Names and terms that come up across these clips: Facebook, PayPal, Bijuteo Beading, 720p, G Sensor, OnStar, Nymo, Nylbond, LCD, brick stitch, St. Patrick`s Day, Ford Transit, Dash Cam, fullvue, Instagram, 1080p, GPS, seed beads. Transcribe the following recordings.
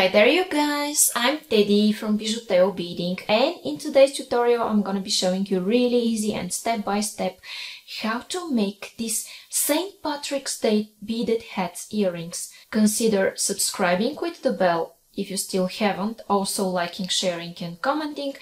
Hi there you guys, I'm Teddy from Bijuteo Beading, and in today's tutorial I'm gonna be showing you really easy and step by step how to make these St. Patrick's Day beaded hats earrings. Consider subscribing with the bell if you still haven't, also liking, sharing and commenting.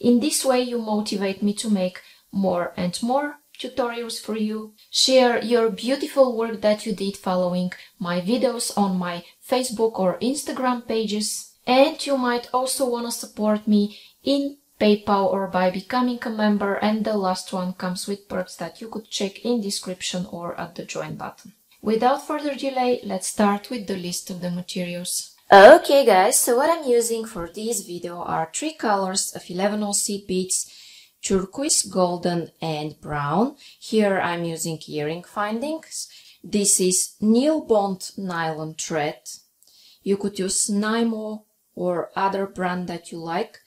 In this way you motivate me to make more and more tutorials for you. Share your beautiful work that you did following my videos on my Facebook or Instagram pages, and you might also want to support me in PayPal or by becoming a member, and the last one comes with perks that you could check in description or at the join button. Without further delay, let's start with the list of the materials. Okay guys, so what I'm using for this video are three colors of 11 all seed beads: turquoise, golden and brown. Here I'm using earring findings. This is Nylbond nylon thread. You could use Nymo or other brand that you like.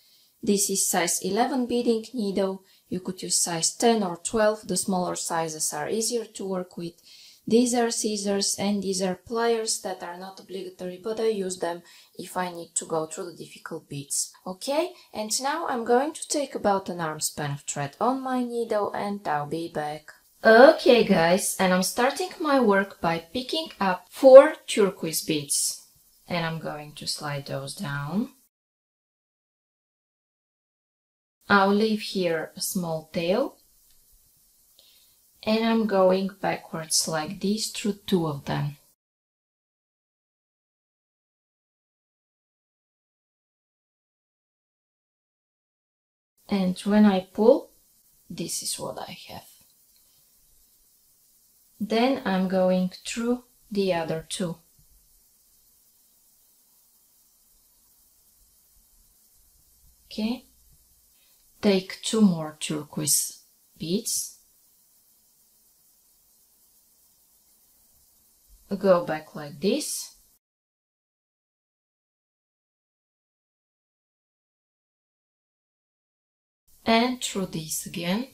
This is size 11 beading needle. You could use size 10 or 12. The smaller sizes are easier to work with. These are scissors and these are pliers that are not obligatory, but I use them if I need to go through the difficult beads. Okay, and now I'm going to take about an arm span of thread on my needle and I'll be back. Okay guys, and I'm starting my work by picking up 4 turquoise beads. And I'm going to slide those down. I'll leave here a small tail. And I'm going backwards like this through 2 of them. And when I pull, this is what I have. Then I'm going through the other 2. Okay. Take 2 more turquoise beads. Go back like this, and through this again.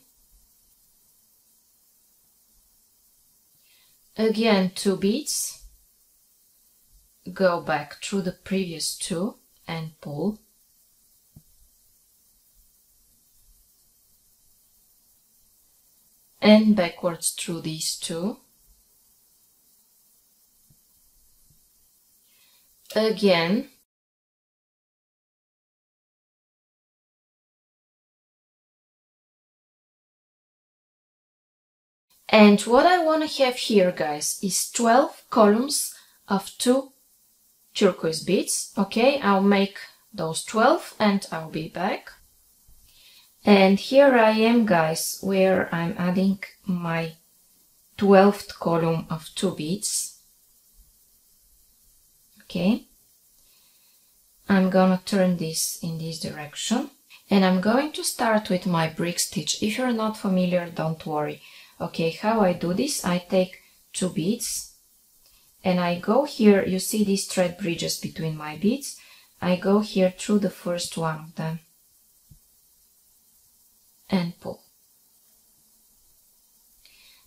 Again 2 beads, go back through the previous 2 and pull. And backwards through these 2. Again, and what I want to have here guys is 12 columns of 2 turquoise beads. Okay, I'll make those 12 and I'll be back. And here I am guys, where I'm adding my 12th column of 2 beads. Okay, I'm gonna turn this in this direction and I'm going to start with my brick stitch. If you're not familiar, don't worry. Okay, how I do this, I take 2 beads and I go here, you see these thread bridges between my beads, I go here through the first one of them and pull.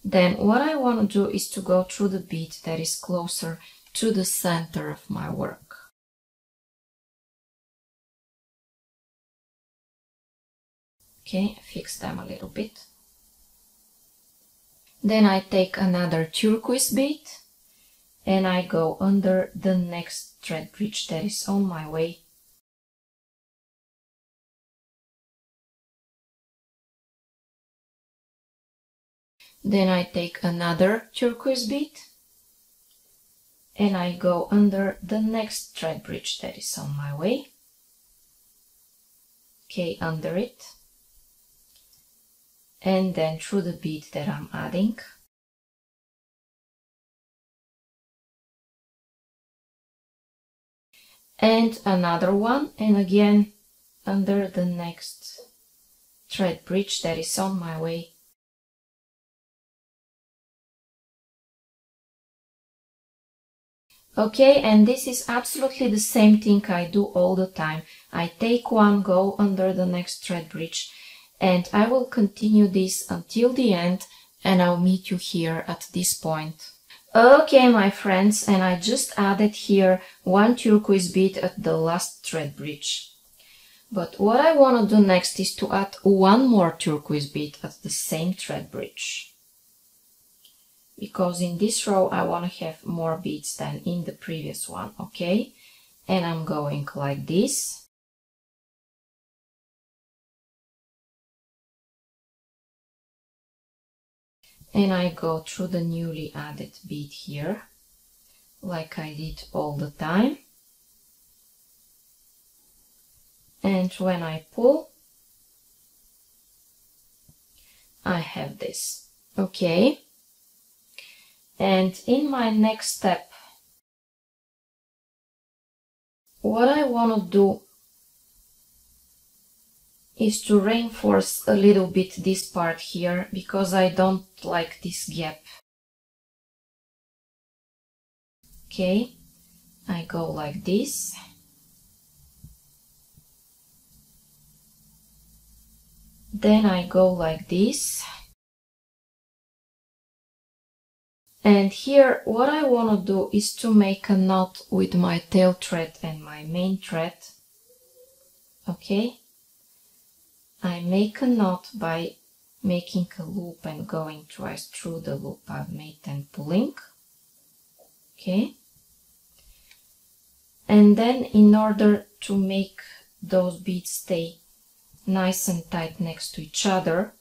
Then what I want to do is to go through the bead that is closer to the center of my work. Okay, fix them a little bit. Then I take another turquoise bead and I go under the next thread bridge that is on my way. Then I take another turquoise bead and I go under the next thread bridge that is on my way. Okay, under it. And then through the bead that I'm adding. And another one, and again under the next thread bridge that is on my way. Okay, and this is absolutely the same thing I do all the time. I take one, go under the next thread bridge, and I will continue this until the end, and I'll meet you here at this point. Okay, my friends, and I just added here one turquoise bead at the last thread bridge. But what I want to do next is to add one more turquoise bead at the same thread bridge. Because in this row I want to have more beads than in the previous one, okay? And I'm going like this. And I go through the newly added bead here, like I did all the time. And when I pull, I have this. Okay. And in my next step, what I want to do is to reinforce a little bit this part here, because I don't like this gap. Okay, I go like this. Then I go like this. And here what I want to do is to make a knot with my tail thread and my main thread. Okay. I make a knot by making a loop and going twice through the loop I've made and pulling. Okay. And then in order to make those beads stay nice and tight next to each other,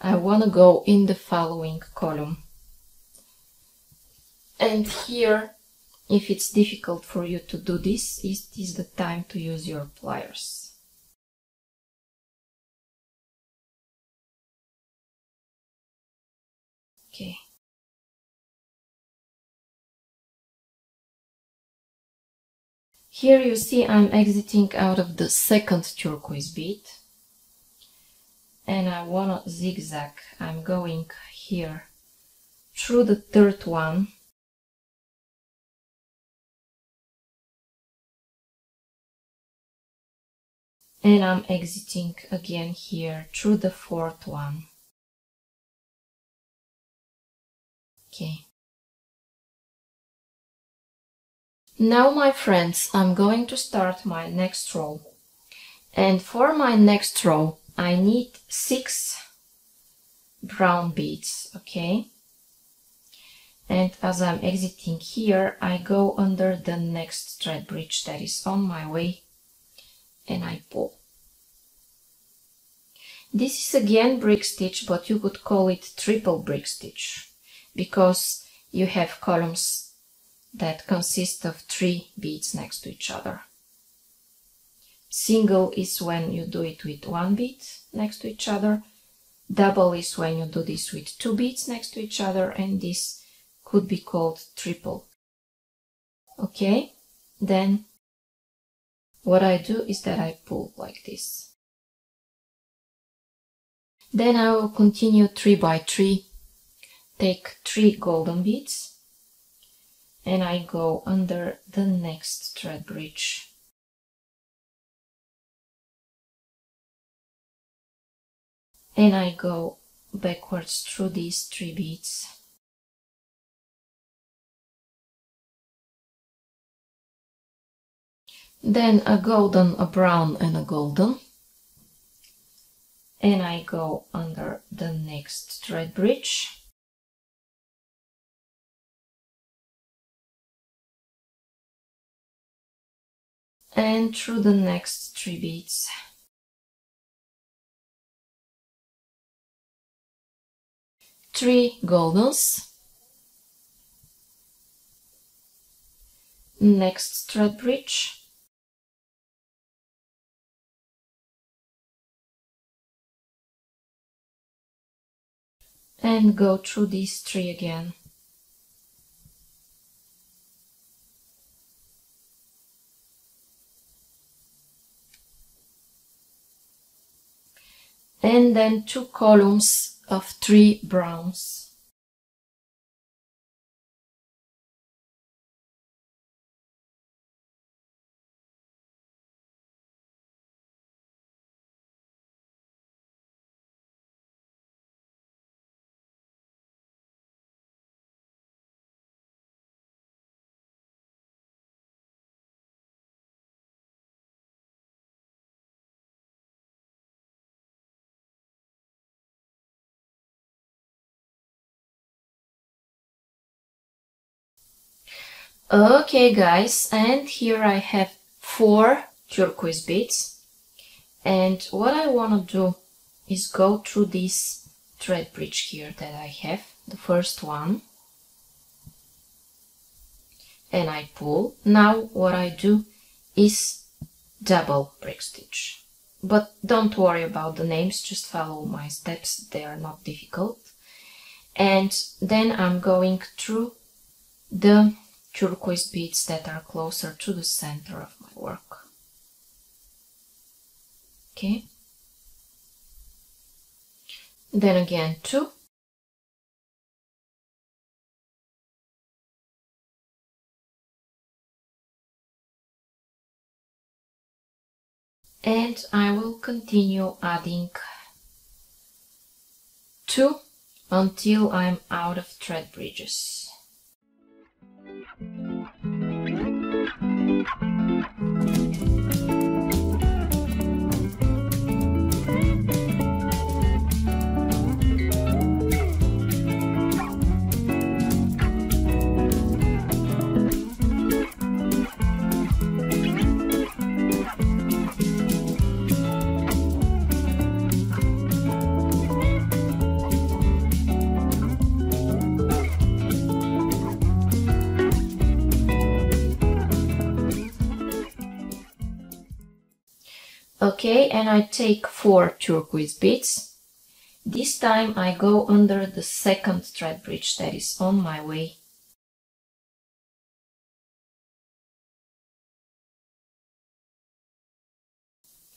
I want to go in the following column. And here, if it's difficult for you to do this, it is the time to use your pliers. Okay. Here you see I'm exiting out of the second turquoise bead and I wanna zigzag. I'm going here through the third one and I'm exiting again here through the fourth one. Okay. Now, my friends, I'm going to start my next row. And for my next row, I need 6 brown beads, okay? And as I'm exiting here, I go under the next thread bridge that is on my way and I pull. This is again brick stitch, but you could call it triple brick stitch, because you have columns that consist of 3 beads next to each other. Single is when you do it with 1 bead next to each other, double is when you do this with 2 beads next to each other, and this could be called triple. Okay, then what I do is that I pull like this. Then I will continue 3 by 3. Take 3 golden beads and I go under the next thread bridge. And I go backwards through these 3 beads. Then a golden, a brown and a golden. And I go under the next thread bridge. And through the next 3 beads. Three goldens. Next thread bridge. And go through these 3 again. And then 2 columns of 3 browns. Okay guys, and here I have 4 turquoise beads, and what I want to do is go through this thread bridge here that I have, the first one, and I pull. Now what I do is double brick stitch, but don't worry about the names, just follow my steps, they are not difficult. And then I'm going through the turquoise beads that are closer to the center of my work. Okay, then again 2, and I will continue adding 2 until I'm out of thread bridges. Okay, and I take 4 turquoise beads. This time I go under the second thread bridge that is on my way.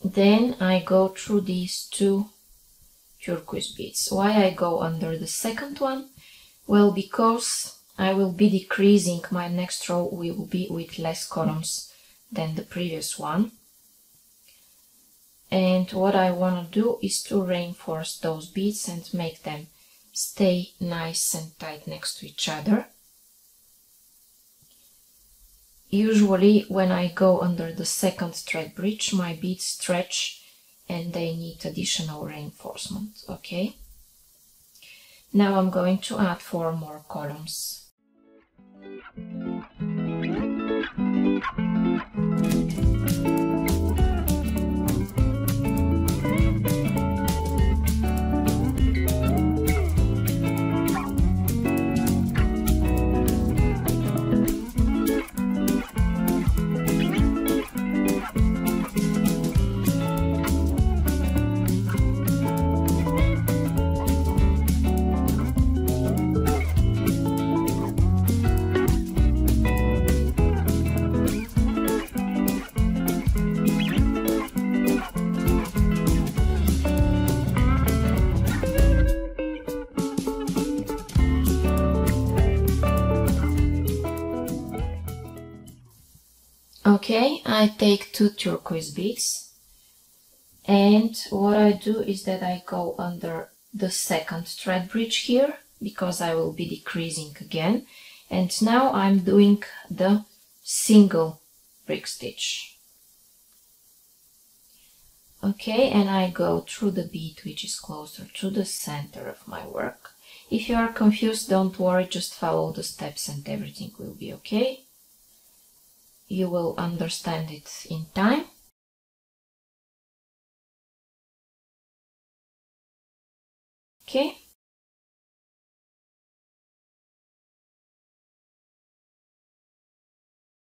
Then I go through these 2 turquoise beads. Why I go under the second one? Well, because I will be decreasing, my next row will be with less columns than the previous one. And what I want to do is to reinforce those beads and make them stay nice and tight next to each other. Usually when I go under the second thread bridge, my beads stretch and they need additional reinforcement, okay? Now I'm going to add 4 more columns. Okay, I take 2 turquoise beads, and what I do is that I go under the second thread bridge here, because I will be decreasing again, and now I'm doing the single brick stitch. Okay, and I go through the bead which is closer to the center of my work. If you are confused, don't worry, just follow the steps and everything will be okay. You will understand it in time. Okay.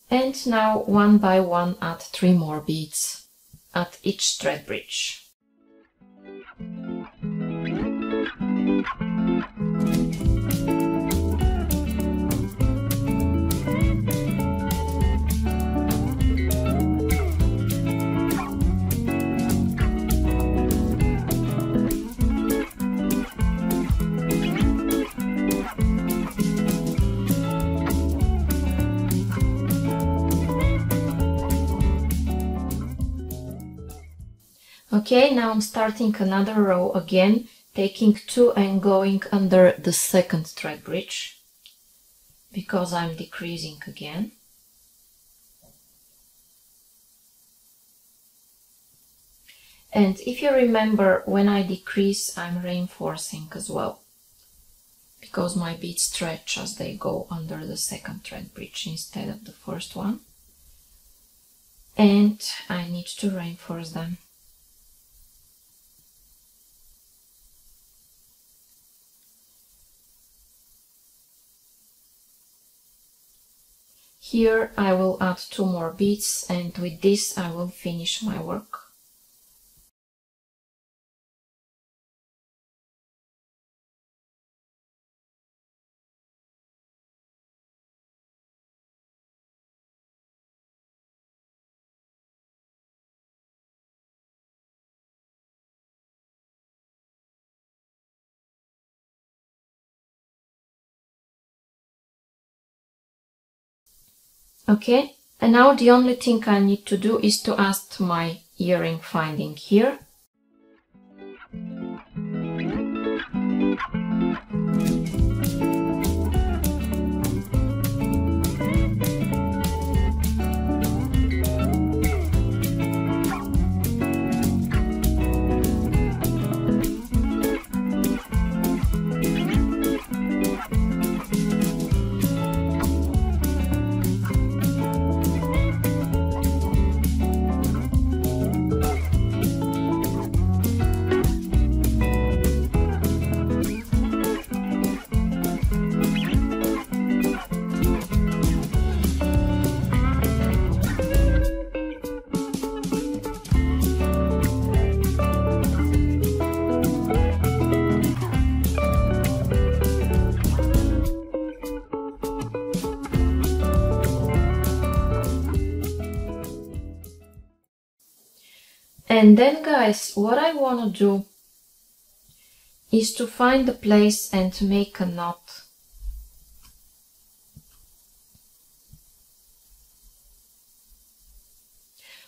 And now one by one add 3 more beads at each thread bridge. Okay, now I'm starting another row again, taking 2 and going under the second thread bridge, because I'm decreasing again. And if you remember, when I decrease, I'm reinforcing as well. because my beads stretch as they go under the second thread bridge instead of the first one, and I need to reinforce them. Here I will add 2 more beads, and with this I will finish my work. Okay, and now the only thing I need to do is to add my earring finding here. And then, guys, what I want to do is to find the place and make a knot.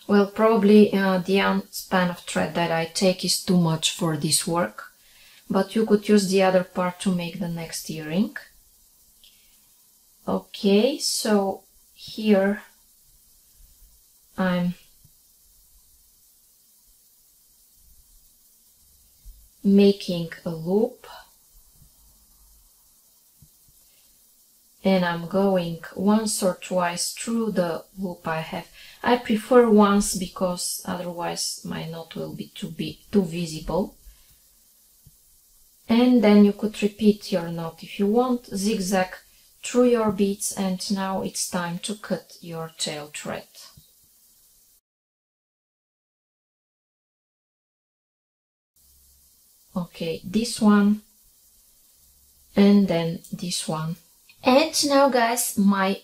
Well, probably the span of thread that I take is too much for this work, but you could use the other part to make the next earring. Okay, so here I'm making a loop, and I'm going once or twice through the loop I have. I prefer once because otherwise my knot will be too big, too visible. And then you could repeat your knot if you want, zigzag through your beads, and now it's time to cut your tail thread. Okay, this one, and then this one. And now, guys, my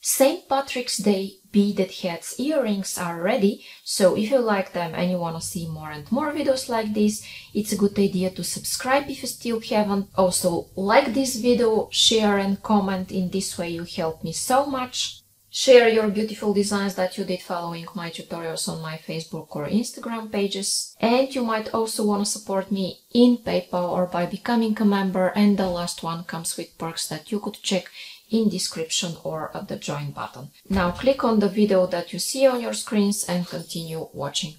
St. Patrick's Day beaded heads earrings are ready. So if you like them and you want to see more and more videos like this, it's a good idea to subscribe if you still haven't. Also, like this video, share and comment. In this way you help me so much. Share your beautiful designs that you did following my tutorials on my Facebook or Instagram pages. And you might also want to support me in PayPal or by becoming a member, and the last one comes with perks that you could check in description or at the join button. Now click on the video that you see on your screens and continue watching.